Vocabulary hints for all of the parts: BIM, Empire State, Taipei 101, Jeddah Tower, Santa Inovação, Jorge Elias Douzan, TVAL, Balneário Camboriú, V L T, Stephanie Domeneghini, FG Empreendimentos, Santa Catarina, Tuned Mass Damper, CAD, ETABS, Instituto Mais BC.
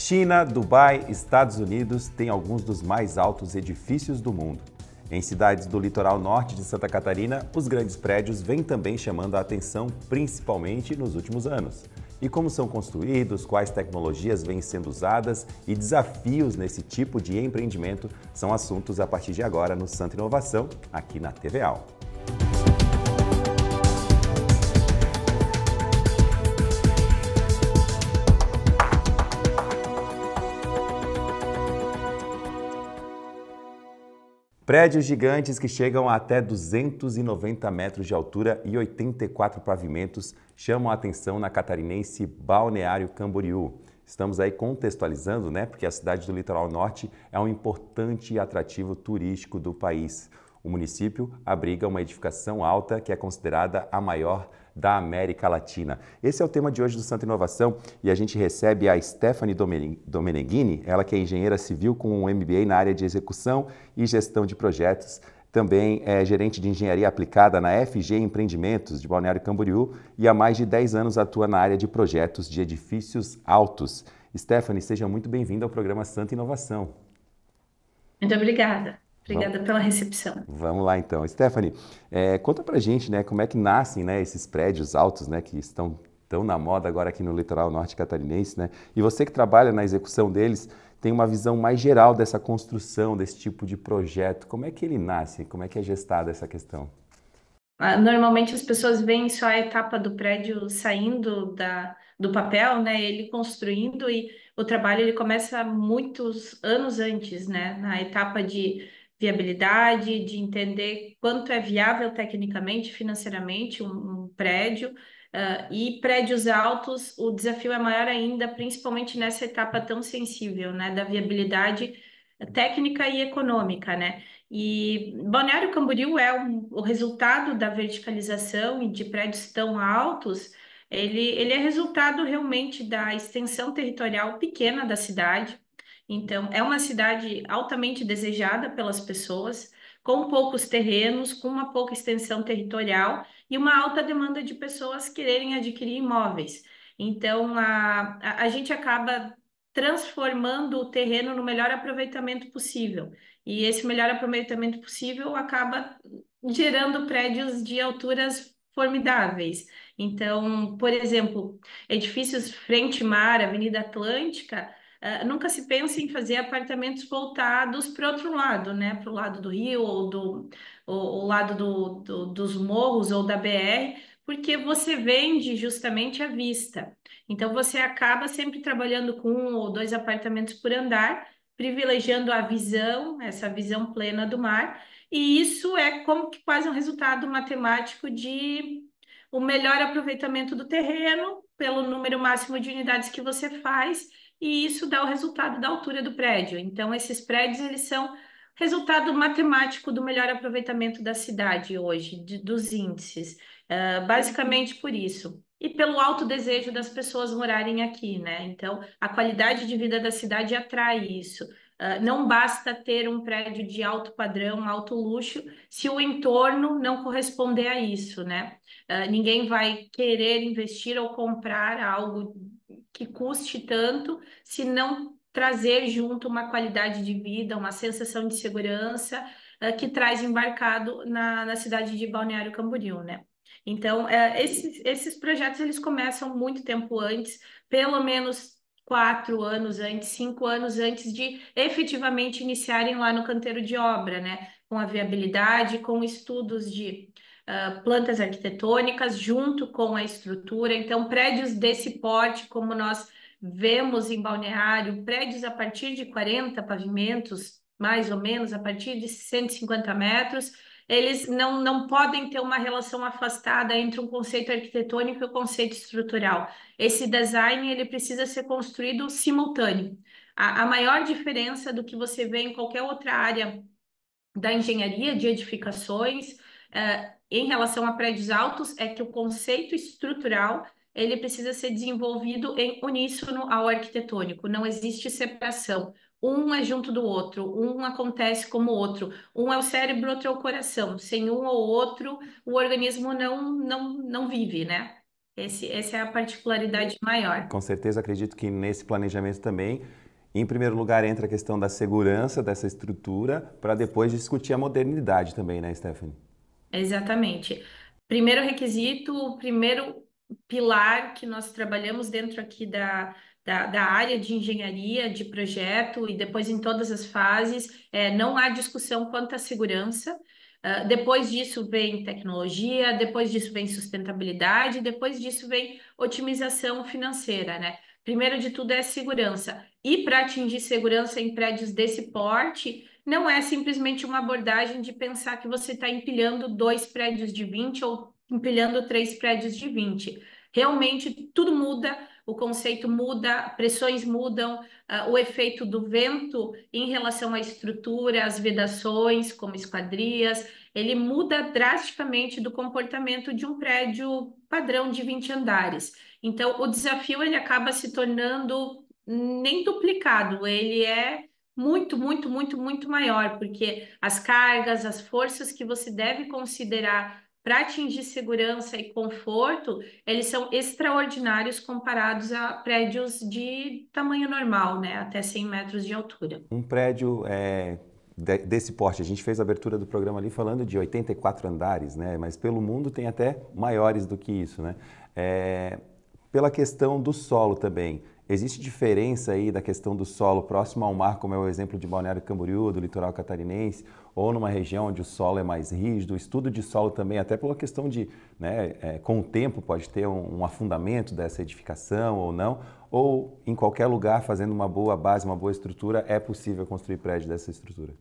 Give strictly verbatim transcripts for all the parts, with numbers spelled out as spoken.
China, Dubai, Estados Unidos têm alguns dos mais altos edifícios do mundo. Em cidades do litoral norte de Santa Catarina, os grandes prédios vêm também chamando a atenção, principalmente nos últimos anos. E como são construídos, quais tecnologias vêm sendo usadas e desafios nesse tipo de empreendimento são assuntos a partir de agora no Santa Inovação, aqui na T V A L. Prédios gigantes que chegam a até duzentos e noventa metros de altura e oitenta e quatro pavimentos chamam a atenção na catarinense Balneário Camboriú. Estamos aí contextualizando, né? Porque a cidade do litoral norte é um importante atrativo turístico do país. O município abriga uma edificação alta que é considerada a maior da América Latina. Esse é o tema de hoje do Santa Inovação e a gente recebe a Stephanie Domeneghini, ela que é engenheira civil com um M B A na área de execução e gestão de projetos, também é gerente de engenharia aplicada na F G Empreendimentos de Balneário Camboriú e há mais de dez anos atua na área de projetos de edifícios altos. Stephanie, seja muito bem-vinda ao programa Santa Inovação. Muito obrigada. Obrigada pela recepção. Vamos lá então. Stephanie, é, conta pra gente, né, como é que nascem, né, esses prédios altos, né, que estão tão na moda agora aqui no litoral norte catarinense, né? E você que trabalha na execução deles, tem uma visão mais geral dessa construção, desse tipo de projeto. Como é que ele nasce? Como é que é gestada essa questão? Normalmente as pessoas veem só a etapa do prédio saindo da, do papel, né, ele construindo, e o trabalho ele começa muitos anos antes, né, na etapa de viabilidade, de entender quanto é viável tecnicamente, financeiramente, um, um prédio. Uh, e prédios altos, o desafio é maior ainda, principalmente nessa etapa tão sensível, né, da viabilidade técnica e econômica, né? E Balneário Camboriú é um, o resultado da verticalização e de prédios tão altos, ele, ele é resultado realmente da extensão territorial pequena da cidade. Então, é uma cidade altamente desejada pelas pessoas, com poucos terrenos, com uma pouca extensão territorial e uma alta demanda de pessoas quererem adquirir imóveis. Então, a, a, a gente acaba transformando o terreno no melhor aproveitamento possível. E esse melhor aproveitamento possível acaba gerando prédios de alturas formidáveis. Então, por exemplo, edifícios frente mar, Avenida Atlântica... Uh, nunca se pensa em fazer apartamentos voltados para o outro lado, né? Para o lado do rio ou do ou, ou lado do, do, dos morros ou da B R, porque você vende justamente a vista. Então, você acaba sempre trabalhando com um ou dois apartamentos por andar, privilegiando a visão, essa visão plena do mar, e isso é como que quase um resultado matemático de o melhor aproveitamento do terreno pelo número máximo de unidades que você faz, e isso dá o resultado da altura do prédio. Então, esses prédios eles são resultado matemático do melhor aproveitamento da cidade hoje, de, dos índices, uh, basicamente por isso. E pelo alto desejo das pessoas morarem aqui, né? Então, a qualidade de vida da cidade atrai isso. Uh, não basta ter um prédio de alto padrão, alto luxo, se o entorno não corresponder a isso, né? Uh, ninguém vai querer investir ou comprar algo que custe tanto, se não trazer junto uma qualidade de vida, uma sensação de segurança uh, que traz embarcado na, na cidade de Balneário Camboriú, né? Então, uh, esses, esses projetos, eles começam muito tempo antes, pelo menos quatro anos antes, cinco anos antes de efetivamente iniciarem lá no canteiro de obra, né? Com a viabilidade, com estudos de... Uh, plantas arquitetônicas junto com a estrutura. Então, prédios desse porte, como nós vemos em Balneário, prédios a partir de quarenta pavimentos, mais ou menos, a partir de cento e cinquenta metros, eles não, não podem ter uma relação afastada entre um conceito arquitetônico e o conceito estrutural. Esse design ele precisa ser construído simultâneo. A, a maior diferença do que você vê em qualquer outra área da engenharia de edificações... Uh, em relação a prédios altos, é que o conceito estrutural ele precisa ser desenvolvido em uníssono ao arquitetônico, não existe separação, um é junto do outro, um acontece como o outro, um é o cérebro, outro é o coração, sem um ou outro o organismo não, não, não vive, né? Esse, essa é a particularidade maior. Com certeza, acredito que nesse planejamento também, em primeiro lugar, entra a questão da segurança dessa estrutura, para depois discutir a modernidade também, né, Stephanie? Exatamente. Primeiro requisito, o primeiro pilar que nós trabalhamos dentro aqui da, da, da área de engenharia, de projeto, e depois em todas as fases, é, não há discussão quanto à segurança. Uh, depois disso vem tecnologia, depois disso vem sustentabilidade, depois disso vem otimização financeira, né? Primeiro de tudo é segurança. E para atingir segurança em prédios desse porte, não é simplesmente uma abordagem de pensar que você está empilhando dois prédios de vinte ou empilhando três prédios de vinte. Realmente tudo muda, o conceito muda, pressões mudam, uh, o efeito do vento em relação à estrutura, às vedações, como esquadrias, ele muda drasticamente do comportamento de um prédio padrão de vinte andares. Então, o desafio ele acaba se tornando nem duplicado, ele é muito, muito, muito, muito maior, porque as cargas, as forças que você deve considerar para atingir segurança e conforto, eles são extraordinários comparados a prédios de tamanho normal, né? Até cem metros de altura. Um prédio é, de, desse porte, a gente fez a abertura do programa ali falando de oitenta e quatro andares, né? Mas pelo mundo tem até maiores do que isso, né? É, pela questão do solo também, existe diferença aí da questão do solo próximo ao mar, como é o exemplo de Balneário Camboriú, do litoral catarinense, ou numa região onde o solo é mais rígido? O estudo de solo também, até pela questão de, né, é, com o tempo pode ter um, um afundamento dessa edificação ou não, ou em qualquer lugar, fazendo uma boa base, uma boa estrutura, é possível construir prédio dessa estrutura?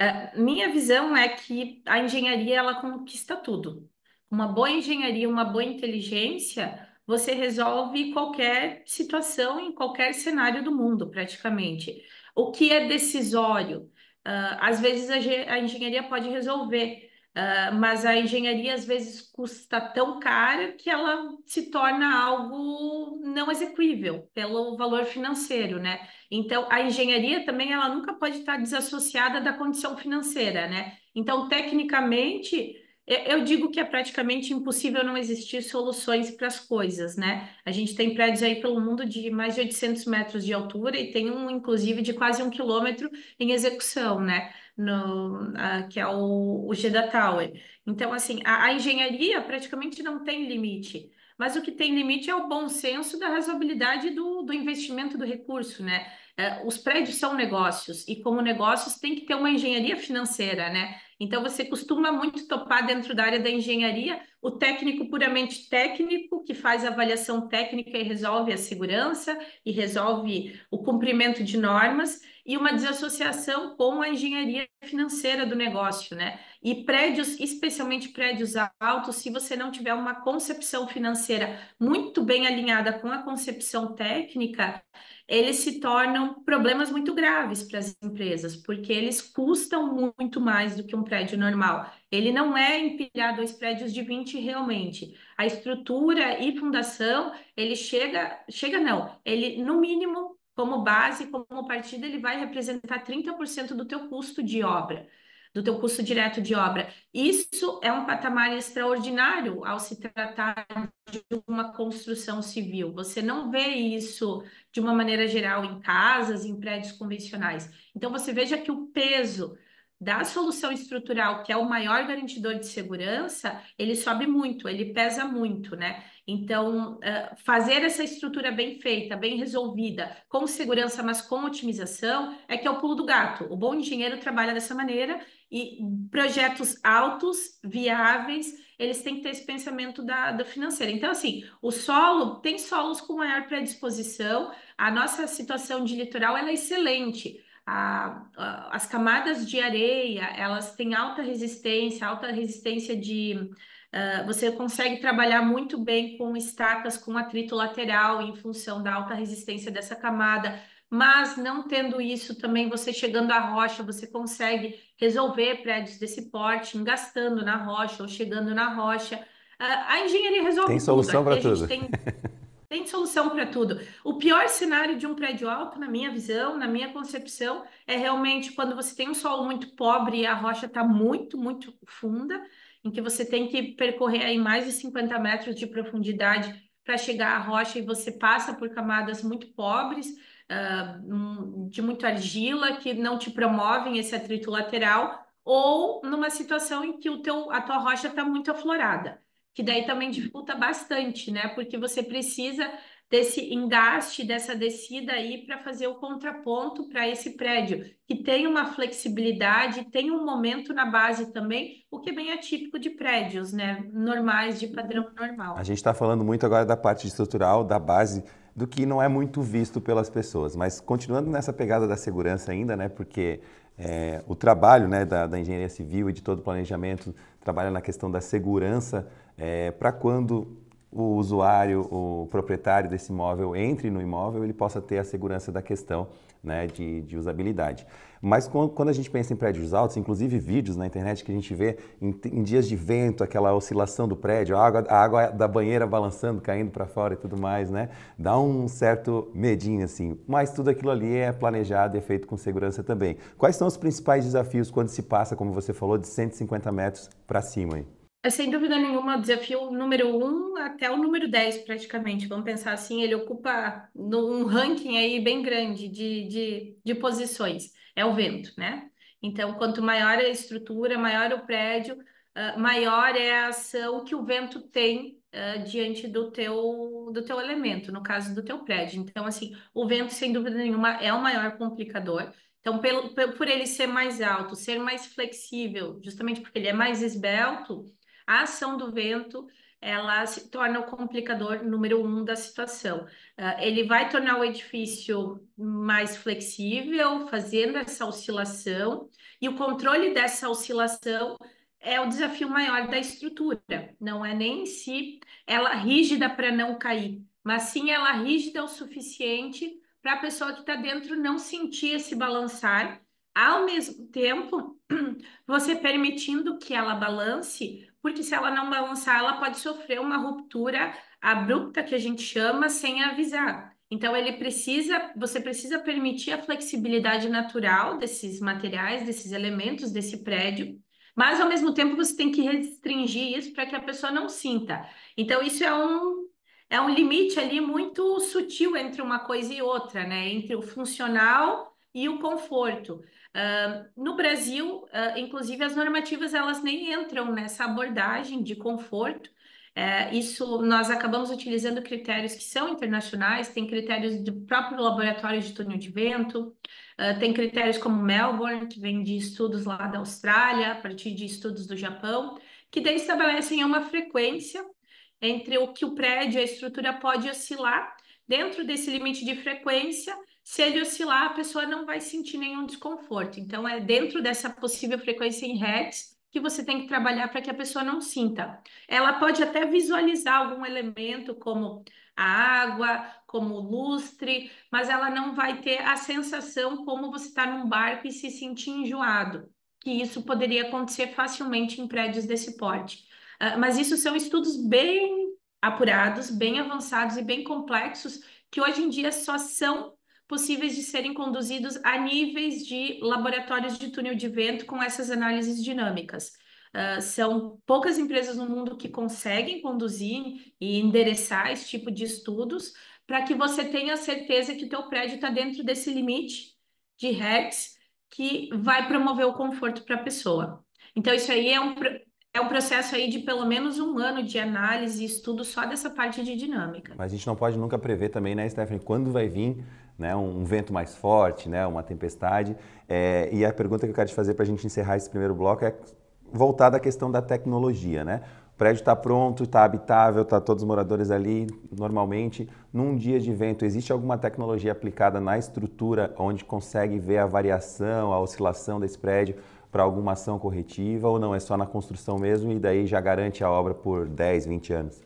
É, minha visão é que a engenharia, ela conquista tudo. Uma boa engenharia, uma boa inteligência... você resolve qualquer situação em qualquer cenário do mundo, praticamente. O que é decisório? Uh, às vezes a, a engenharia pode resolver, uh, mas a engenharia às vezes custa tão cara que ela se torna algo não execuível pelo valor financeiro, né? Então, a engenharia também ela nunca pode estar desassociada da condição financeira, né? Então, tecnicamente... eu digo que é praticamente impossível não existir soluções para as coisas, né? A gente tem prédios aí pelo mundo de mais de oitocentos metros de altura e tem um, inclusive, de quase um quilômetro em execução, né? No, uh, que é o, o Jeddah Tower. Então, assim, a, a engenharia praticamente não tem limite, mas o que tem limite é o bom senso da razoabilidade do, do investimento do recurso, né? Uh, os prédios são negócios e, como negócios, tem que ter uma engenharia financeira, né? Então, você costuma muito topar dentro da área da engenharia o técnico puramente técnico, que faz a avaliação técnica e resolve a segurança e resolve o cumprimento de normas, e uma desassociação com a engenharia financeira do negócio, né? E prédios, especialmente prédios altos, se você não tiver uma concepção financeira muito bem alinhada com a concepção técnica, eles se tornam problemas muito graves para as empresas, porque eles custam muito mais do que um prédio normal. Ele não é empilhar dois prédios de vinte realmente. A estrutura e fundação, ele chega... Chega não, ele no mínimo, como base, como partida, ele vai representar trinta por cento do teu custo de obra, do teu custo direto de obra. Isso é um patamar extraordinário ao se tratar de uma construção civil. Você não vê isso de uma maneira geral em casas, em prédios convencionais. Então, você veja que o peso da solução estrutural, que é o maior garantidor de segurança, ele sobe muito, ele pesa muito, né? Então, fazer essa estrutura bem feita, bem resolvida, com segurança, mas com otimização, é que é o pulo do gato. O bom engenheiro trabalha dessa maneira. E projetos altos, viáveis, eles têm que ter esse pensamento da, da financeira. Então, assim, o solo, tem solos com maior predisposição, a nossa situação de litoral ela é excelente. A, a, as camadas de areia, elas têm alta resistência, alta resistência de... Uh, você consegue trabalhar muito bem com estacas, com atrito lateral, em função da alta resistência dessa camada. Mas não tendo isso também, você chegando à rocha, você consegue resolver prédios desse porte, engastando na rocha ou chegando na rocha. A engenharia resolve tudo. Tem solução para tudo. Tem, tem solução para tudo. O pior cenário de um prédio alto, na minha visão, na minha concepção, é realmente quando você tem um solo muito pobre e a rocha está muito, muito funda. em que você tem que percorrer aí mais de cinquenta metros de profundidade para chegar à rocha, e você passa por camadas muito pobres, uh, de muita argila, que não te promovem esse atrito lateral, ou numa situação em que o teu, a tua rocha está muito aflorada, que daí também dificulta bastante, né? Porque você precisa desse engaste, dessa descida aí para fazer o contraponto para esse prédio, que tem uma flexibilidade, tem um momento na base também, o que é bem atípico de prédios, né? Normais, de padrão normal. A gente está falando muito agora da parte estrutural, da base, do que não é muito visto pelas pessoas, mas continuando nessa pegada da segurança ainda, né? Porque é, o trabalho, né, da, da engenharia civil e de todo o planejamento trabalha na questão da segurança, É, para quando o usuário, o proprietário desse imóvel entre no imóvel, ele possa ter a segurança da questão, né, de, de usabilidade. Mas quando a gente pensa em prédios altos, inclusive vídeos na internet que a gente vê em, em dias de vento, aquela oscilação do prédio, a água, a água da banheira balançando, caindo para fora e tudo mais, né, dá um certo medinho assim. Mas tudo aquilo ali é planejado e é feito com segurança também. Quais são os principais desafios quando se passa, como você falou, de cento e cinquenta metros para cima aí? Sem dúvida nenhuma, o desafio número um até o número dez, praticamente. Vamos pensar assim, ele ocupa um ranking aí bem grande de, de, de posições. É o vento, né? Então, quanto maior a estrutura, maior o prédio, uh, maior é a ação que o vento tem uh, diante do teu, do teu elemento, no caso do teu prédio. Então, assim, o vento, sem dúvida nenhuma, é o maior complicador. Então, pelo, por ele ser mais alto, ser mais flexível, justamente porque ele é mais esbelto, a ação do vento, ela se torna o complicador número um da situação. Uh, ele vai tornar o edifício mais flexível, fazendo essa oscilação, e o controle dessa oscilação é o desafio maior da estrutura. Não é nem em si ela rígida para não cair, mas sim ela rígida o suficiente para a pessoa que está dentro não sentir esse balançar, ao mesmo tempo você permitindo que ela balance, porque se ela não balançar, ela pode sofrer uma ruptura abrupta, que a gente chama, sem avisar. Então, ele precisa, você precisa permitir a flexibilidade natural desses materiais, desses elementos, desse prédio, mas, ao mesmo tempo, você tem que restringir isso para que a pessoa não sinta. Então, isso é um, é um limite ali muito sutil entre uma coisa e outra, né? Entre o funcional e o conforto. Uh, no Brasil, uh, inclusive, as normativas elas nem entram nessa abordagem de conforto. Uh, isso nós acabamos utilizando critérios que são internacionais, tem critérios do próprio laboratório de túnel de vento, uh, tem critérios como Melbourne, que vem de estudos lá da Austrália, a partir de estudos do Japão, que daí estabelecem uma frequência entre o que o prédio, a estrutura pode oscilar. Dentro desse limite de frequência, se ele oscilar, a pessoa não vai sentir nenhum desconforto. Então, é dentro dessa possível frequência em hertz que você tem que trabalhar para que a pessoa não sinta. Ela pode até visualizar algum elemento, como a água, como o lustre, mas ela não vai ter a sensação como você está num barco e se sentir enjoado, que isso poderia acontecer facilmente em prédios desse porte. Uh, mas isso são estudos bem apurados, bem avançados e bem complexos, que hoje em dia só são possíveis de serem conduzidos a níveis de laboratórios de túnel de vento com essas análises dinâmicas. Uh, são poucas empresas no mundo que conseguem conduzir e endereçar esse tipo de estudos para que você tenha certeza que o teu prédio está dentro desse limite de hertz que vai promover o conforto para a pessoa. Então, isso aí é um, é um processo aí de pelo menos um ano de análise e estudo só dessa parte de dinâmica. Mas a gente não pode nunca prever também, né, Stephanie, quando vai vir, né, um vento mais forte, né, uma tempestade. É, e a pergunta que eu quero te fazer para a gente encerrar esse primeiro bloco é voltada à questão da tecnologia, né? O prédio está pronto, está habitável, está todos os moradores ali normalmente. Num dia de vento, existe alguma tecnologia aplicada na estrutura onde consegue ver a variação, a oscilação desse prédio para alguma ação corretiva, ou não? É só na construção mesmo e daí já garante a obra por dez, vinte anos?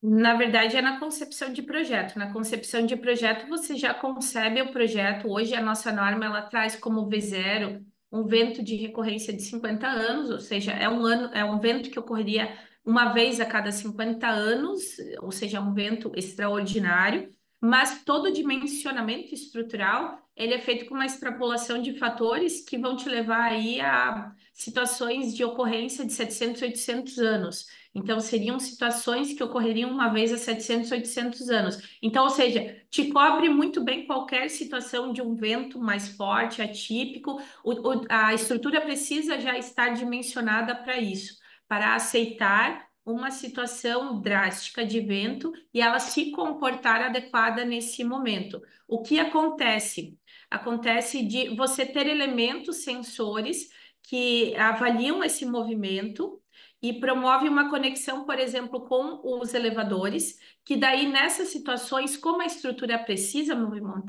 Na verdade, é na concepção de projeto. Na concepção de projeto, você já concebe o projeto. Hoje, a nossa norma, ela traz como V zero um vento de recorrência de cinquenta anos, ou seja, é um, ano, é um vento que ocorreria uma vez a cada cinquenta anos, ou seja, um vento extraordinário. mas todo dimensionamento estrutural ele é feito com uma extrapolação de fatores que vão te levar aí a situações de ocorrência de setecentos, oitocentos anos. Então, seriam situações que ocorreriam uma vez a setecentos, oitocentos anos. Então, ou seja, te cobre muito bem qualquer situação de um vento mais forte, atípico. O, o, a estrutura precisa já estar dimensionada para isso, para aceitar uma situação drástica de vento e ela se comportar adequada nesse momento. O que acontece? Acontece de você ter elementos sensores que avaliam esse movimento e promove uma conexão, por exemplo, com os elevadores, que daí nessas situações, como a estrutura precisa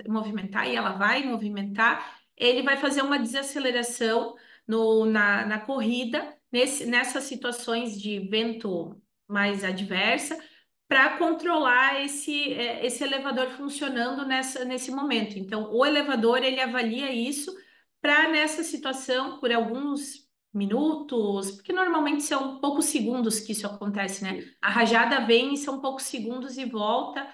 movimentar e ela vai movimentar, ele vai fazer uma desaceleração no, na, na corrida, Nesse, nessas situações de vento mais adversa, para controlar esse, esse elevador funcionando nessa, nesse momento. Então, o elevador, ele avalia isso para nessa situação, por alguns minutos, porque normalmente são poucos segundos que isso acontece, né? A rajada vem e são poucos segundos e volta,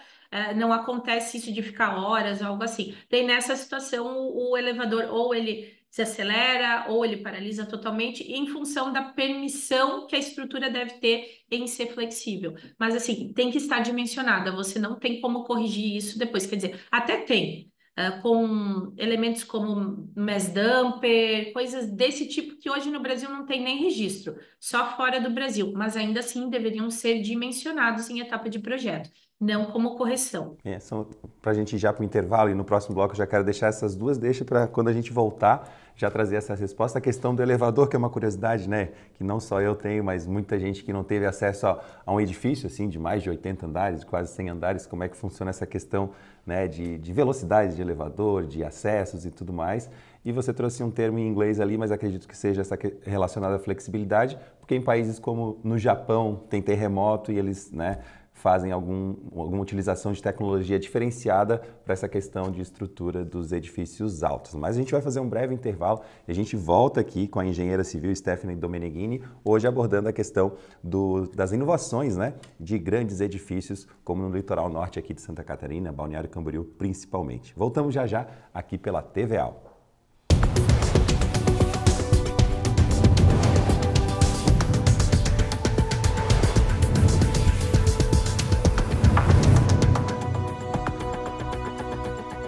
não acontece isso de ficar horas, algo assim. Daí, nessa situação, o, o elevador, ou ele desacelera ou ele paralisa totalmente em função da permissão que a estrutura deve ter em ser flexível. Mas, assim, tem que estar dimensionada, você não tem como corrigir isso depois. Quer dizer, até tem, uh, com elementos como mass damper, coisas desse tipo que hoje no Brasil não tem nem registro, só fora do Brasil, mas ainda assim deveriam ser dimensionados em etapa de projeto, não como correção. É, para a gente ir já para o intervalo e no próximo bloco eu já quero deixar essas duas deixas para quando a gente voltar já trazer essa resposta. A questão do elevador, que é uma curiosidade, né? Que não só eu tenho, mas muita gente que não teve acesso a, a um edifício assim de mais de oitenta andares, quase cem andares, como é que funciona essa questão, né, de, de velocidade de elevador, de acessos e tudo mais. E você trouxe um termo em inglês ali, mas acredito que seja essa que, relacionada à flexibilidade, porque em países como no Japão tem terremoto e eles, né, fazem algum, alguma utilização de tecnologia diferenciada para essa questão de estrutura dos edifícios altos. Mas a gente vai fazer um breve intervalo e a gente volta aqui com a engenheira civil Stephanie Domeneghini, hoje abordando a questão do, das inovações, né, de grandes edifícios, como no litoral norte aqui de Santa Catarina, Balneário Camboriú principalmente. Voltamos já já aqui pela T V A L.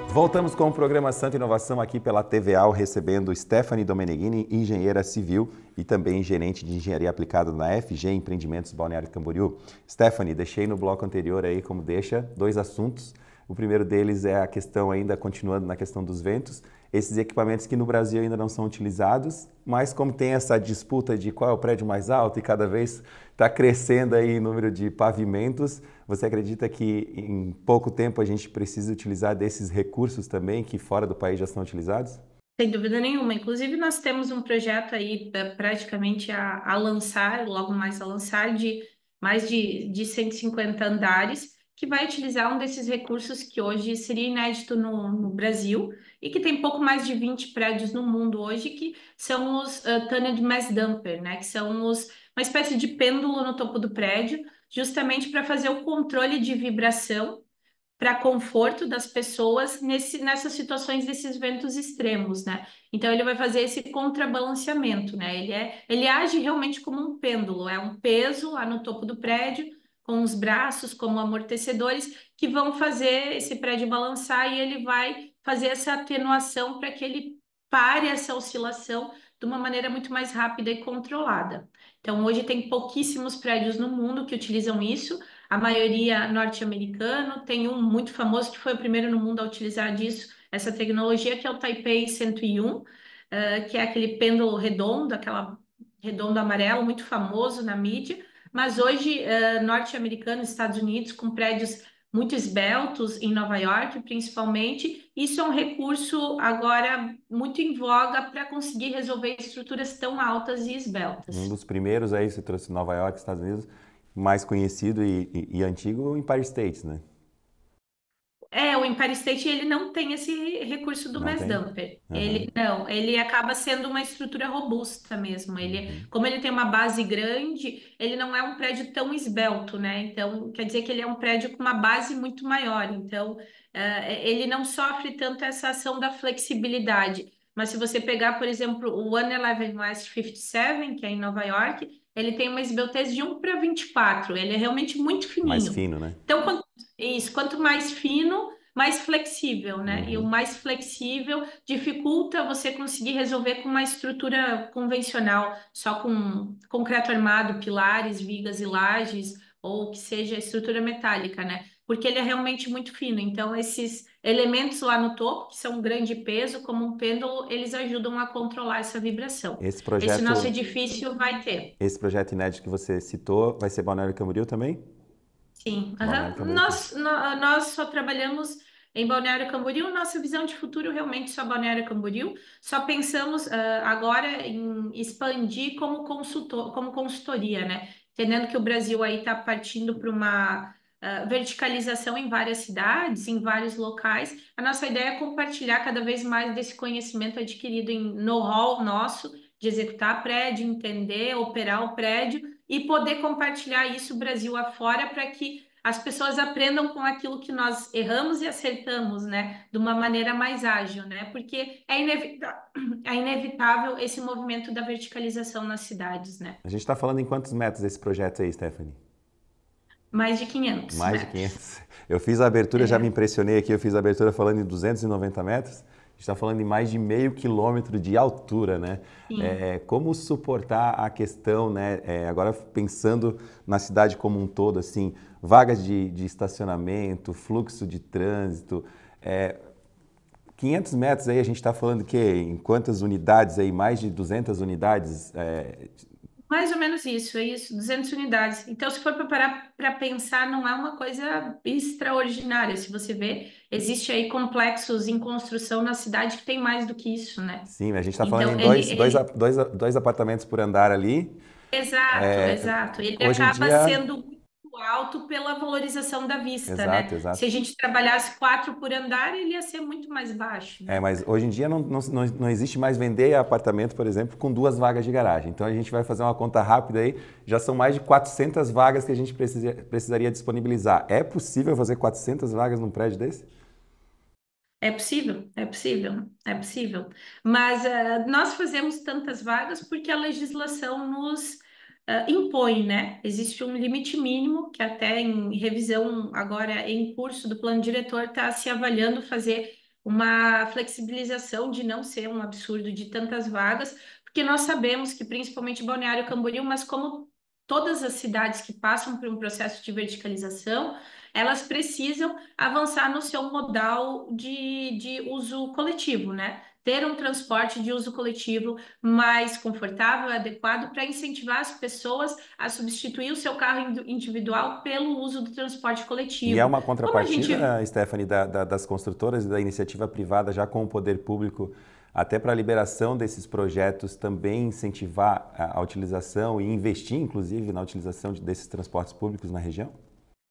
Voltamos com o programa Santa Inovação aqui pela T V A L, recebendo Stephanie Domeneghini, engenheira civil e também gerente de engenharia aplicada na F G Empreendimentos Balneário Camboriú. Stephanie, deixei no bloco anterior aí como deixa dois assuntos. O primeiro deles é a questão ainda, continuando na questão dos ventos, esses equipamentos que no Brasil ainda não são utilizados, mas como tem essa disputa de qual é o prédio mais alto e cada vez está crescendo aí o número de pavimentos, você acredita que em pouco tempo a gente precisa utilizar desses recursos também que fora do país já são utilizados? Sem dúvida nenhuma. Inclusive, nós temos um projeto aí praticamente a, a lançar, logo mais a lançar, de mais de, de cento e cinquenta andares, que vai utilizar um desses recursos que hoje seria inédito no, no Brasil e que tem pouco mais de vinte prédios no mundo hoje, que são os uh, Tuned Mass Damper, né? Que são os, uma espécie de pêndulo no topo do prédio, justamente para fazer o controle de vibração para conforto das pessoas nesse, nessas situações desses ventos extremos, né? Então, ele vai fazer esse contrabalanceamento, né? Ele, é, ele age realmente como um pêndulo, é um peso lá no topo do prédio, com os braços como amortecedores, que vão fazer esse prédio balançar e ele vai fazer essa atenuação para que ele pare essa oscilação de uma maneira muito mais rápida e controlada. Então, hoje tem pouquíssimos prédios no mundo que utilizam isso, a maioria norte-americano, tem um muito famoso que foi o primeiro no mundo a utilizar disso, essa tecnologia, que é o Taipei cento e um, uh, que é aquele pêndulo redondo, aquela redondo amarelo, muito famoso na mídia, mas hoje uh, norte-americano, Estados Unidos, com prédios muito esbeltos em Nova York, principalmente, isso é um recurso agora muito em voga para conseguir resolver estruturas tão altas e esbeltas. Um dos primeiros aí, você trouxe Nova York, Estados Unidos, mais conhecido e, e, e antigo, o Empire State, né? É, o Empire State, ele não tem esse recurso do não Mass tem. Damper. Uhum. Ele, não, ele acaba sendo uma estrutura robusta mesmo. Ele, uhum. Como ele tem uma base grande, ele não é um prédio tão esbelto, né? Então, quer dizer que ele é um prédio com uma base muito maior. Então, uh, ele não sofre tanto essa ação da flexibilidade. Mas se você pegar, por exemplo, o One Eleven West cinquenta e sete, que é em Nova York, ele tem uma esbeltez de um para vinte e quatro. Ele é realmente muito fininho. Mais fino, né? Então, quando Isso, quanto mais fino, mais flexível, né? Uhum. E o mais flexível dificulta você conseguir resolver com uma estrutura convencional, só com concreto armado, pilares, vigas e lajes, ou que seja estrutura metálica, né? Porque ele é realmente muito fino. Então, esses elementos lá no topo, que são um grande peso, como um pêndulo, eles ajudam a controlar essa vibração. Esse projeto... Esse nosso edifício vai ter. Esse projeto inédito que você citou vai ser Balneário Camboriú também? Sim, uhum. nós, nós só trabalhamos em Balneário Camboriú, nossa visão de futuro realmente só Balneário Camboriú, só pensamos uh, agora em expandir como, consultor, como consultoria, né? Entendendo que o Brasil aí está partindo para uma uh, verticalização em várias cidades, em vários locais, a nossa ideia é compartilhar cada vez mais desse conhecimento adquirido em know-how nosso, de executar prédio, entender, operar o prédio, e poder compartilhar isso Brasil afora para que as pessoas aprendam com aquilo que nós erramos e acertamos, né? De uma maneira mais ágil, né? Porque é inevitável, é inevitável esse movimento da verticalização nas cidades, né? A gente está falando em quantos metros desse projeto aí, Stephanie? Mais de quinhentos. Mais metros. de quinhentos. Eu fiz a abertura, é. já me impressionei aqui, eu fiz a abertura falando em duzentos e noventa metros. A gente está falando em mais de meio quilômetro de altura, né? É, como suportar a questão, né? É, agora pensando na cidade como um todo, assim, vagas de, de estacionamento, fluxo de trânsito, é, quinhentos metros aí a gente está falando que em quantas unidades aí? Mais de duzentas unidades? É... Mais ou menos isso, é isso, duzentas unidades. Então, se for para parar para pensar, não é uma coisa extraordinária. Se você vê, existe aí complexos em construção na cidade que tem mais do que isso, né? Sim, a gente está falando então, em dois, ele, dois, ele... Dois, dois apartamentos por andar ali. Exato, é, exato. Ele acaba dia... sendo muito alto pela valorização da vista, exato, né? Exato. Se a gente trabalhasse quatro por andar, ele ia ser muito mais baixo. Né? É, mas hoje em dia não, não, não existe mais vender apartamento, por exemplo, com duas vagas de garagem. Então a gente vai fazer uma conta rápida aí, já são mais de quatrocentas vagas que a gente precisa, precisaria disponibilizar. É possível fazer quatrocentas vagas num prédio desse? É possível, é possível, é possível. Mas uh, nós fazemos tantas vagas porque a legislação nos uh, impõe, né? Existe um limite mínimo que até em revisão agora em curso do plano diretor está se avaliando fazer uma flexibilização de não ser um absurdo de tantas vagas, porque nós sabemos que principalmente Balneário Camboriú, mas como todas as cidades que passam por um processo de verticalização, elas precisam avançar no seu modal de, de uso coletivo, né? Ter um transporte de uso coletivo mais confortável, adequado, para incentivar as pessoas a substituir o seu carro individual pelo uso do transporte coletivo. E é uma contrapartida, gente... Stephanie, da, da, das construtoras e da iniciativa privada, já com o poder público, até para a liberação desses projetos, também incentivar a, a utilização e investir, inclusive, na utilização de, desses transportes públicos na região?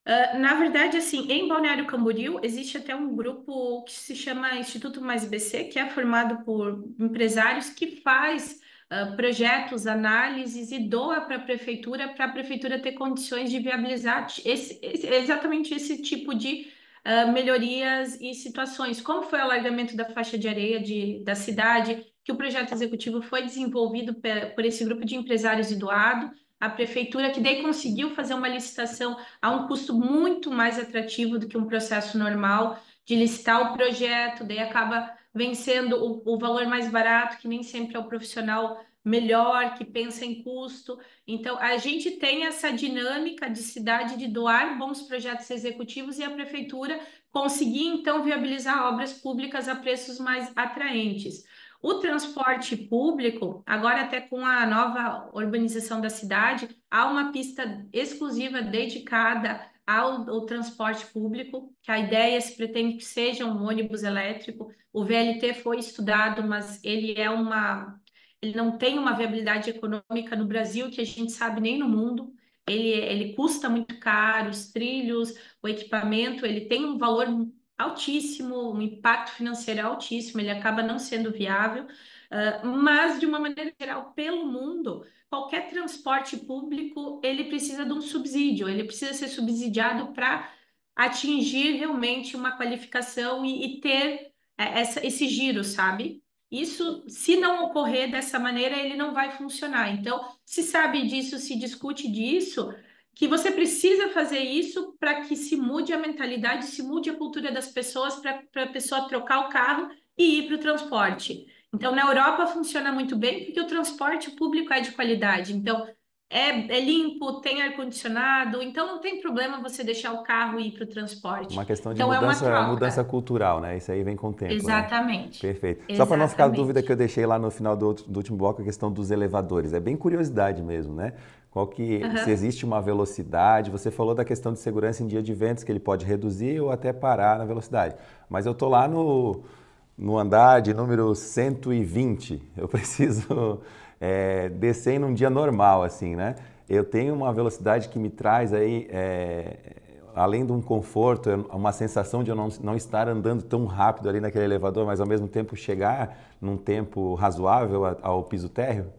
Uh, na verdade, assim, em Balneário Camboriú existe até um grupo que se chama Instituto Mais B C, que é formado por empresários que faz uh, projetos, análises e doa para a prefeitura, para a prefeitura ter condições de viabilizar esse, esse, exatamente esse tipo de uh, melhorias e situações, como foi o alargamento da faixa de areia de, da cidade, que o projeto executivo foi desenvolvido per, por esse grupo de empresários e doado, a prefeitura, que daí conseguiu fazer uma licitação a um custo muito mais atrativo do que um processo normal de licitar o projeto, daí acaba vencendo o, o valor mais barato, que nem sempre é o profissional melhor, que pensa em custo. Então, a gente tem essa dinâmica de cidade de doar bons projetos executivos e a prefeitura conseguir, então, viabilizar obras públicas a preços mais atraentes. O transporte público, agora até com a nova urbanização da cidade, há uma pista exclusiva dedicada ao, ao transporte público, que a ideia se pretende que seja um ônibus elétrico. O V L T foi estudado, mas ele é uma, ele não tem uma viabilidade econômica no Brasil que a gente sabe nem no mundo. Ele, ele custa muito caro, os trilhos, o equipamento, ele tem um valor altíssimo, um impacto financeiro altíssimo, ele acaba não sendo viável, uh, mas de uma maneira geral, pelo mundo, qualquer transporte público, ele precisa de um subsídio, ele precisa ser subsidiado para atingir realmente uma qualificação e, e ter é, essa, esse giro, sabe? Isso, se não ocorrer dessa maneira, ele não vai funcionar. Então, se sabe disso, se discute disso, que você precisa fazer isso para que se mude a mentalidade, se mude a cultura das pessoas, para a pessoa trocar o carro e ir para o transporte. Então, na Europa funciona muito bem, porque o transporte público é de qualidade. Então, é, é limpo, tem ar-condicionado, então não tem problema você deixar o carro e ir para o transporte. Uma questão de então, mudança, é uma mudança cultural, né? Isso aí vem com o tempo. Exatamente. Né? Perfeito. Exatamente. Só para não ficar a dúvida que eu deixei lá no final do, do último bloco, a questão dos elevadores. É bem curiosidade mesmo, né? Qual que, uhum. se existe uma velocidade, você falou da questão de segurança em dia de ventos, que ele pode reduzir ou até parar na velocidade. Mas eu estou lá no, no andar de número cento e vinte, eu preciso é, descer num dia normal, assim, né? Eu tenho uma velocidade que me traz aí, é, além de um conforto, uma sensação de eu não, não estar andando tão rápido ali naquele elevador, mas ao mesmo tempo chegar num tempo razoável ao piso térreo.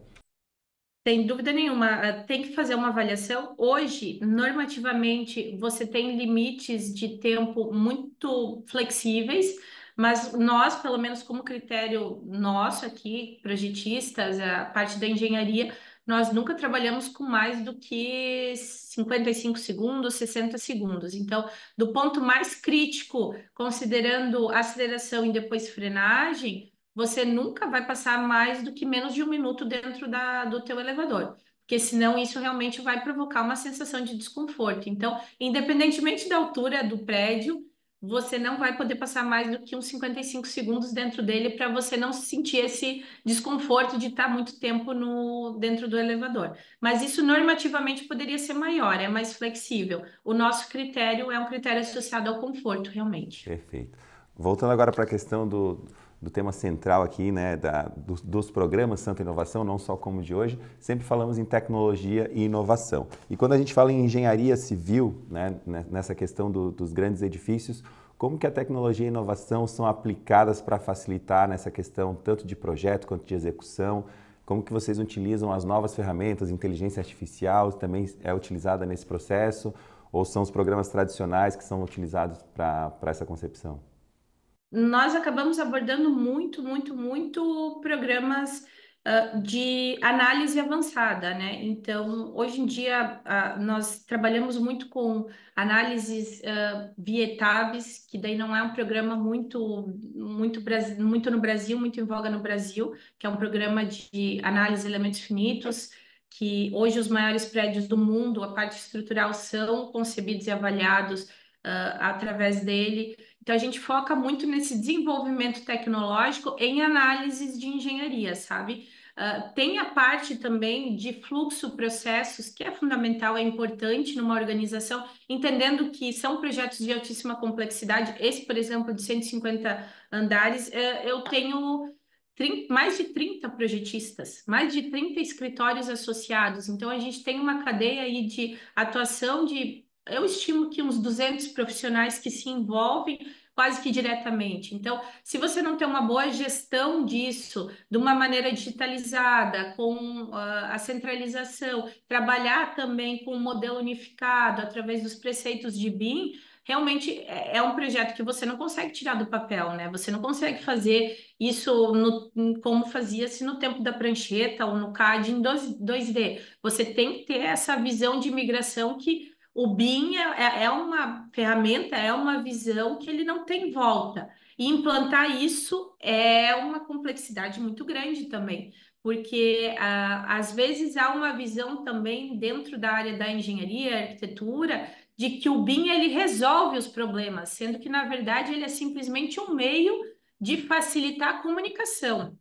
Sem dúvida nenhuma, tem que fazer uma avaliação. Hoje, normativamente, você tem limites de tempo muito flexíveis, mas nós, pelo menos como critério nosso aqui, projetistas, a parte da engenharia, nós nunca trabalhamos com mais do que cinquenta e cinco segundos, sessenta segundos. Então, do ponto mais crítico, considerando aceleração e depois frenagem, você nunca vai passar mais do que menos de um minuto dentro da, do teu elevador, porque senão isso realmente vai provocar uma sensação de desconforto. Então, independentemente da altura do prédio, você não vai poder passar mais do que uns cinquenta e cinco segundos dentro dele para você não sentir esse desconforto de estar muito tempo no, dentro do elevador. Mas isso normativamente poderia ser maior, é mais flexível. O nosso critério é um critério associado ao conforto, realmente. Perfeito. Voltando agora para a questão do... do tema central aqui, né, da, dos, dos programas Santa Inovação, não só como de hoje, sempre falamos em tecnologia e inovação. E quando a gente fala em engenharia civil, né, nessa questão do, dos grandes edifícios, como que a tecnologia e inovação são aplicadas para facilitar nessa questão tanto de projeto quanto de execução? Como que vocês utilizam as novas ferramentas, inteligência artificial também é utilizada nesse processo? Ou são os programas tradicionais que são utilizados para essa concepção? Nós acabamos abordando muito, muito, muito programas uh, de análise avançada, né? Então, hoje em dia, uh, nós trabalhamos muito com análises uh, via ETABS, que daí não é um programa muito, muito, muito no Brasil, muito em voga no Brasil, que é um programa de análise de elementos finitos, que hoje os maiores prédios do mundo, a parte estrutural, são concebidos e avaliados uh, através dele. Então, a gente foca muito nesse desenvolvimento tecnológico em análises de engenharia, sabe? Uh, tem a parte também de fluxo, processos, que é fundamental, é importante numa organização, entendendo que são projetos de altíssima complexidade. Esse, por exemplo, de cento e cinquenta andares, uh, eu tenho trinta, mais de trinta projetistas, mais de trinta escritórios associados. Então, a gente tem uma cadeia aí de atuação de... Eu estimo que uns duzentos profissionais que se envolvem quase que diretamente. Então, se você não tem uma boa gestão disso, de uma maneira digitalizada, com uh, a centralização, trabalhar também com um modelo unificado através dos preceitos de B I M, realmente é um projeto que você não consegue tirar do papel, né? Você não consegue fazer isso no, como fazia-se no tempo da prancheta ou no C A D em dois D. Você tem que ter essa visão de migração que... O B I M é, é uma ferramenta, é uma visão que ele não tem volta. E implantar isso é uma complexidade muito grande também, porque ah, às vezes há uma visão também dentro da área da engenharia, arquitetura, de que o B I M ele resolve os problemas, sendo que, na verdade, ele é simplesmente um meio de facilitar a comunicação.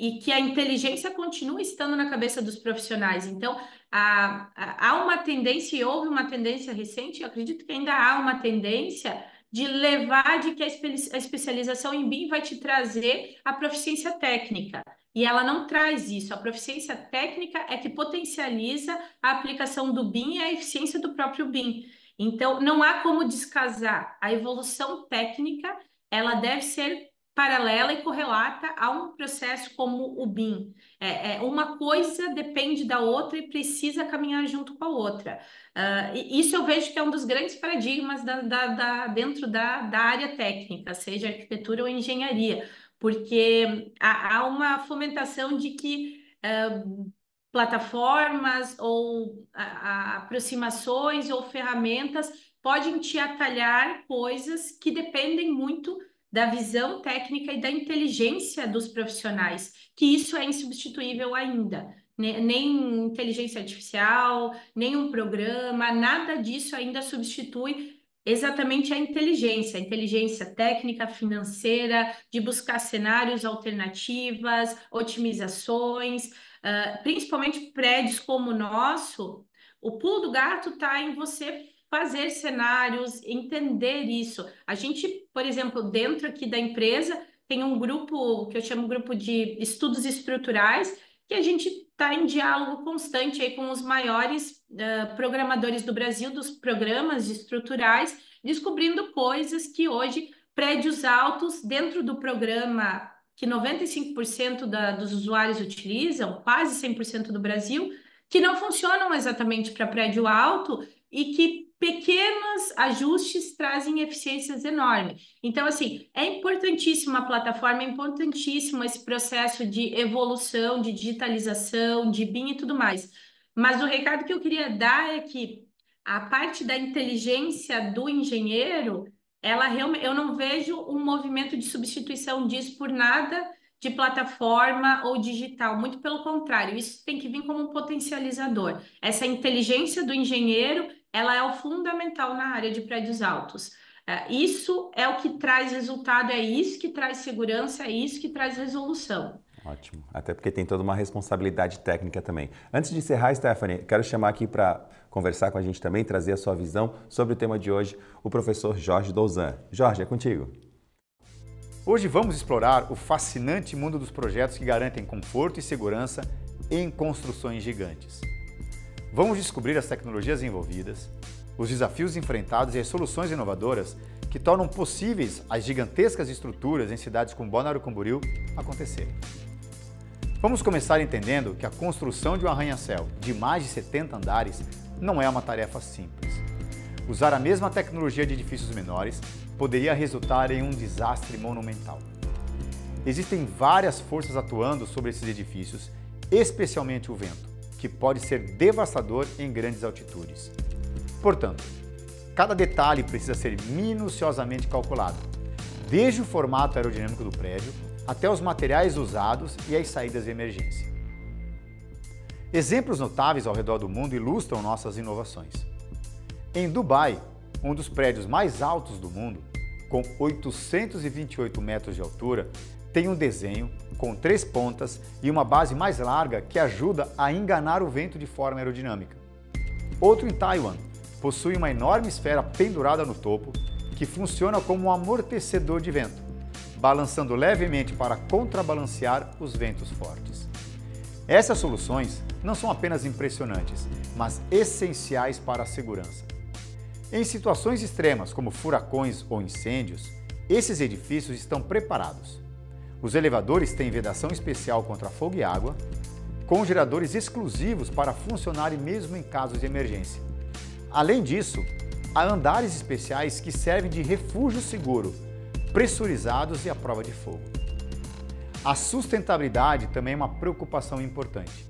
E que a inteligência continua estando na cabeça dos profissionais. Então, há, há uma tendência, e houve uma tendência recente, eu acredito que ainda há uma tendência de levar de que a especialização em B I M vai te trazer a proficiência técnica. E ela não traz isso. A proficiência técnica é que potencializa a aplicação do B I M e a eficiência do próprio B I M. Então, não há como descasar. A evolução técnica, ela deve ser paralela e correlata a um processo como o B I M. É, é, uma coisa depende da outra e precisa caminhar junto com a outra. Uh, e isso eu vejo que é um dos grandes paradigmas da, da, da, dentro da, da área técnica, seja arquitetura ou engenharia, porque há, há uma fomentação de que uh, plataformas ou a, a, aproximações ou ferramentas podem te atalhar coisas que dependem muito da visão técnica e da inteligência dos profissionais, que isso é insubstituível ainda. Nem inteligência artificial, nem um programa, nada disso ainda substitui exatamente a inteligência, a inteligência técnica, financeira, de buscar cenários, alternativas, otimizações, principalmente prédios como o nosso. O pulo do gato está em você fazer cenários, entender isso. A gente, por exemplo, dentro aqui da empresa, tem um grupo que eu chamo grupo de estudos estruturais, que a gente está em diálogo constante aí com os maiores uh, programadores do Brasil, dos programas estruturais, descobrindo coisas que hoje, prédios altos, dentro do programa que noventa e cinco por cento da, dos usuários utilizam, quase cem por cento do Brasil, que não funcionam exatamente para prédio alto e que pequenos ajustes trazem eficiências enormes. Então, assim, é importantíssima a plataforma, é importantíssimo esse processo de evolução, de digitalização, de B I M e tudo mais. Mas o recado que eu queria dar é que a parte da inteligência do engenheiro, ela realmente, eu não vejo um movimento de substituição disso por nada de plataforma ou digital, muito pelo contrário, isso tem que vir como um potencializador. Essa inteligência do engenheiro, ela é o fundamental na área de prédios altos. Isso é o que traz resultado, é isso que traz segurança, é isso que traz resolução. Ótimo, até porque tem toda uma responsabilidade técnica também. Antes de encerrar, Stephanie, quero chamar aqui para conversar com a gente também, trazer a sua visão sobre o tema de hoje, o professor Jorge Douzan. Jorge, é contigo. Hoje vamos explorar o fascinante mundo dos projetos que garantem conforto e segurança em construções gigantes. Vamos descobrir as tecnologias envolvidas, os desafios enfrentados e as soluções inovadoras que tornam possíveis as gigantescas estruturas em cidades como Balneário Camboriú acontecerem. Vamos começar entendendo que a construção de um arranha-céu de mais de setenta andares não é uma tarefa simples. Usar a mesma tecnologia de edifícios menores poderia resultar em um desastre monumental. Existem várias forças atuando sobre esses edifícios, especialmente o vento, que pode ser devastador em grandes altitudes. Portanto, cada detalhe precisa ser minuciosamente calculado, desde o formato aerodinâmico do prédio até os materiais usados e as saídas de emergência. Exemplos notáveis ao redor do mundo ilustram nossas inovações. Em Dubai, um dos prédios mais altos do mundo, com oitocentos e vinte e oito metros de altura, tem um desenho com três pontas e uma base mais larga que ajuda a enganar o vento de forma aerodinâmica. Outro em Taiwan possui uma enorme esfera pendurada no topo que funciona como um amortecedor de vento, balançando levemente para contrabalancear os ventos fortes. Essas soluções não são apenas impressionantes, mas essenciais para a segurança. Em situações extremas como furacões ou incêndios, esses edifícios estão preparados. Os elevadores têm vedação especial contra fogo e água, com geradores exclusivos para funcionarem mesmo em casos de emergência. Além disso, há andares especiais que servem de refúgio seguro, pressurizados e à prova de fogo. A sustentabilidade também é uma preocupação importante.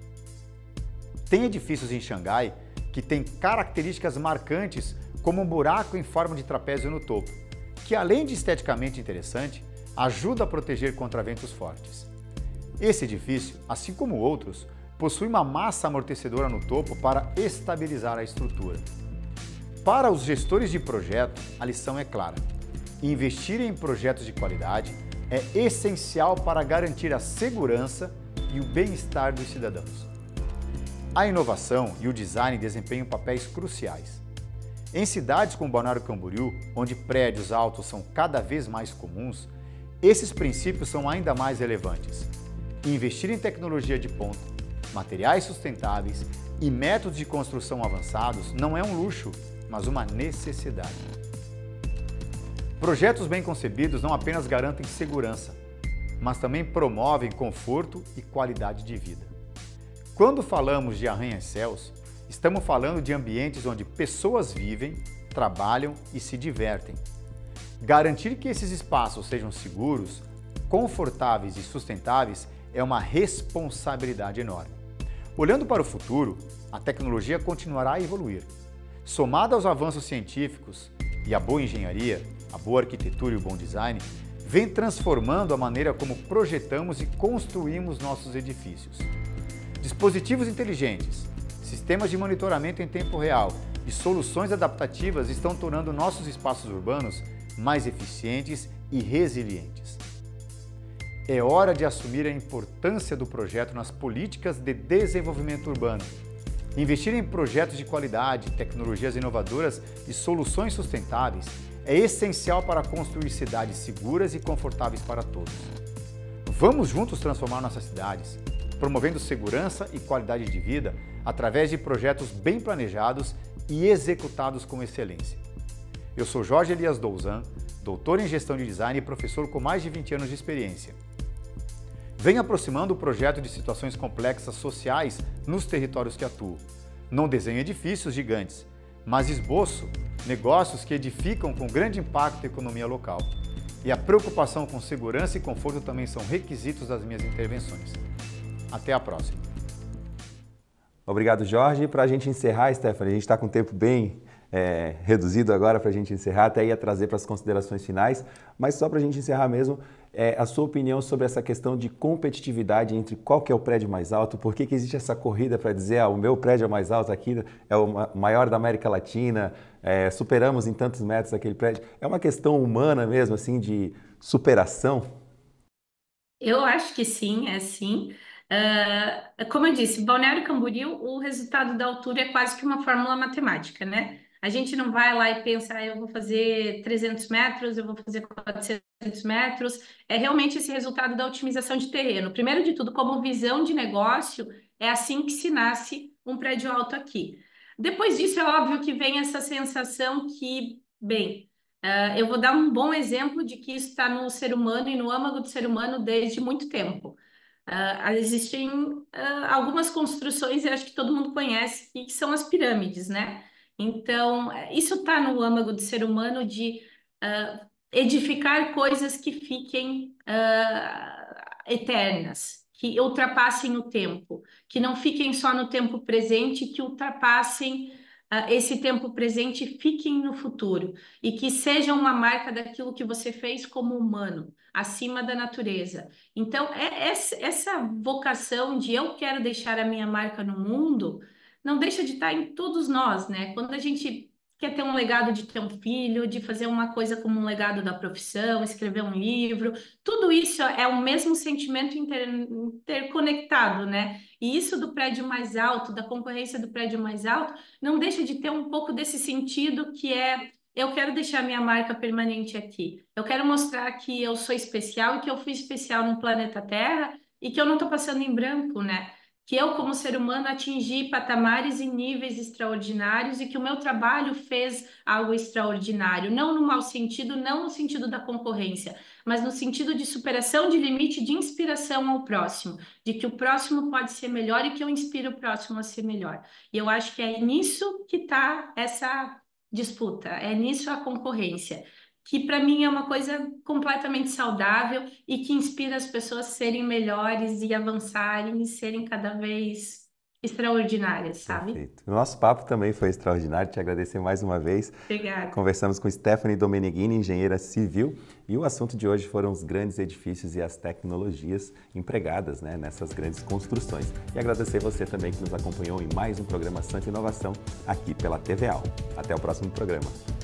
Tem edifícios em Xangai que têm características marcantes, como um buraco em forma de trapézio no topo, que além de esteticamente interessante, ajuda a proteger contra ventos fortes. Esse edifício, assim como outros, possui uma massa amortecedora no topo para estabilizar a estrutura. Para os gestores de projeto, a lição é clara. Investir em projetos de qualidade é essencial para garantir a segurança e o bem-estar dos cidadãos. A inovação e o design desempenham papéis cruciais. Em cidades como Balneário Camboriú, onde prédios altos são cada vez mais comuns, esses princípios são ainda mais relevantes. Investir em tecnologia de ponta, materiais sustentáveis e métodos de construção avançados não é um luxo, mas uma necessidade. Projetos bem concebidos não apenas garantem segurança, mas também promovem conforto e qualidade de vida. Quando falamos de arranha-céus, estamos falando de ambientes onde pessoas vivem, trabalham e se divertem. Garantir que esses espaços sejam seguros, confortáveis e sustentáveis é uma responsabilidade enorme. Olhando para o futuro, a tecnologia continuará a evoluir. Somada aos avanços científicos e à boa engenharia, a boa arquitetura e o bom design, vem transformando a maneira como projetamos e construímos nossos edifícios. Dispositivos inteligentes, sistemas de monitoramento em tempo real e soluções adaptativas estão tornando nossos espaços urbanos mais eficientes e resilientes. É hora de assumir a importância do projeto nas políticas de desenvolvimento urbano. Investir em projetos de qualidade, tecnologias inovadoras e soluções sustentáveis é essencial para construir cidades seguras e confortáveis para todos. Vamos juntos transformar nossas cidades, promovendo segurança e qualidade de vida através de projetos bem planejados e executados com excelência. Eu sou Jorge Elias Douzan, doutor em gestão de design e professor com mais de vinte anos de experiência. Venho aproximando o projeto de situações complexas sociais nos territórios que atuo. Não desenho edifícios gigantes, mas esboço negócios que edificam com grande impacto a economia local. E a preocupação com segurança e conforto também são requisitos das minhas intervenções. Até a próxima. Obrigado, Jorge. Para a gente encerrar, Stephanie, a gente está com o tempo bem é, reduzido agora para a gente encerrar, até ia trazer para as considerações finais, mas só para a gente encerrar mesmo, é, a sua opinião sobre essa questão de competitividade entre qual que é o prédio mais alto, por que que existe essa corrida para dizer, ah, o meu prédio é mais alto aqui, é o maior da América Latina, é, superamos em tantos metros aquele prédio. É uma questão humana mesmo, assim, de superação? Eu acho que sim, é sim. Uh, como eu disse, Balneário Camboriú, o resultado da altura é quase que uma fórmula matemática, né? A gente não vai lá e pensa, ah, eu vou fazer trezentos metros, eu vou fazer quatrocentos metros. É realmente esse resultado da otimização de terreno. Primeiro de tudo, como visão de negócio, é assim que se nasce um prédio alto aqui. Depois disso, é óbvio que vem essa sensação que, bem, uh, eu vou dar um bom exemplo de que isso está no ser humano e no âmago do ser humano desde muito tempo. Uh, existem uh, algumas construções, eu acho que todo mundo conhece, que são as pirâmides, né? Então, isso está no âmago do ser humano de uh, edificar coisas que fiquem uh, eternas, que ultrapassem o tempo, que não fiquem só no tempo presente, que ultrapassem uh, esse tempo presente e fiquem no futuro, e que sejam uma marca daquilo que você fez como humano, acima da natureza. Então, é essa vocação de eu quero deixar a minha marca no mundo, não deixa de estar em todos nós, né? Quando a gente quer ter um legado de ter um filho, de fazer uma coisa como um legado da profissão, escrever um livro, tudo isso é o mesmo sentimento inter, interconectado, né? E isso do prédio mais alto, da concorrência do prédio mais alto, não deixa de ter um pouco desse sentido que é eu quero deixar minha marca permanente aqui, eu quero mostrar que eu sou especial e que eu fui especial no planeta Terra e que eu não estou passando em branco, né? Que eu, como ser humano, atingi patamares e níveis extraordinários e que o meu trabalho fez algo extraordinário, não no mau sentido, não no sentido da concorrência, mas no sentido de superação de limite, de inspiração ao próximo, de que o próximo pode ser melhor e que eu inspiro o próximo a ser melhor. E eu acho que é nisso que está essa disputa, é nisso a concorrência, que para mim é uma coisa completamente saudável e que inspira as pessoas a serem melhores e avançarem e serem cada vez extraordinárias, sabe? Perfeito. O nosso papo também foi extraordinário, te agradecer mais uma vez. Obrigada. Conversamos com Stephanie Domeneghini, engenheira civil, e o assunto de hoje foram os grandes edifícios e as tecnologias empregadas, né, nessas grandes construções. E agradecer você também que nos acompanhou em mais um programa Santa Inovação aqui pela T V A L. Até o próximo programa.